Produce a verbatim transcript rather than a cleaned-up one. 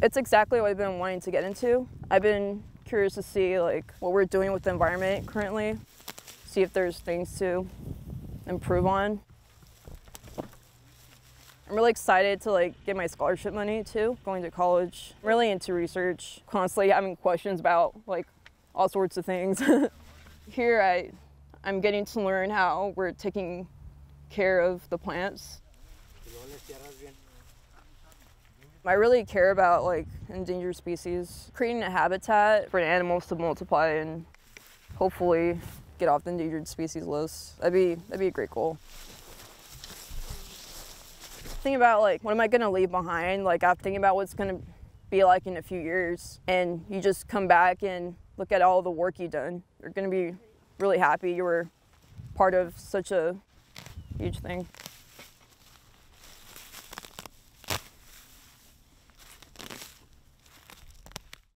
It's exactly what I've been wanting to get into. I've been curious to see like what we're doing with the environment currently, see if there's things to improve on. I'm really excited to like get my scholarship money too, going to college. I'm really into research, constantly having questions about like all sorts of things. Here I, I'm getting to learn how we're taking care of the plants. I really care about like endangered species, creating a habitat for animals to multiply and hopefully get off the endangered species list. That'd be, that'd be a great goal. Thinking about like, what am I gonna leave behind? Like I'm thinking about what's gonna be like in a few years, and you just come back and look at all the work you've done. You're gonna be really happy you were part of such a huge thing.